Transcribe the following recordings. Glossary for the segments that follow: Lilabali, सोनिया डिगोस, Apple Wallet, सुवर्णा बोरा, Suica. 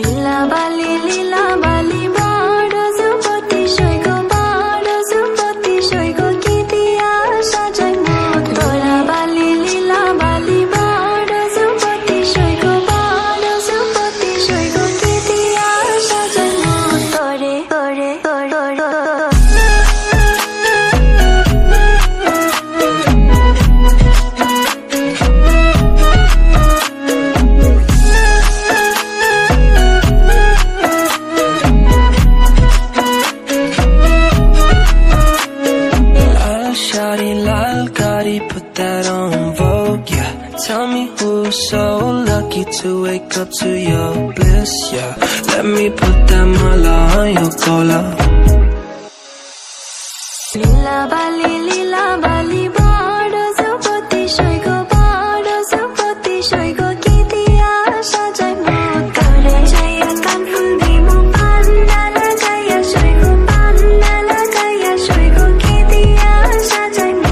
Lilabali, Lilabali, bado zupati shoy ko kiti aasha janmo. Lilabali, Lilabali, bado zupati shoy ko kiti aasha janmo. Tore. Lal Gotti, put that on Vogue, yeah. Tell me who's so lucky to wake up to your bliss, yeah. Let me put that mala on your cola. Lilabali, Lilabali, bado zupati shoy ko kiti aasha janmo. Tare jaya kanhul bhi mung bandala jaya shoy ko kiti aasha janmo.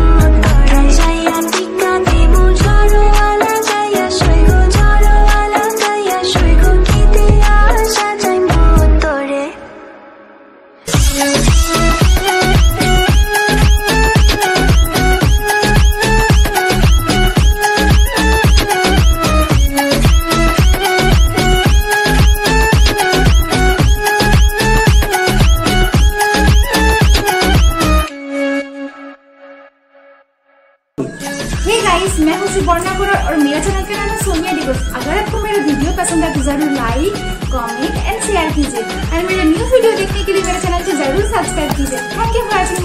Hey guys, मैं हूँ सुवर्णा बोरा और मेरा channel का नाम है सोनिया डिगोस। अगर आपको मेरा वीडियो पसंद आए तो जरूर लाइक, कमेंट एंड शेयर कीजिए और मेरे न्यू वीडियो देखने के लिए मेरे चैनल को जरूर सब्सक्राइब कीजिए। Thank you for watching.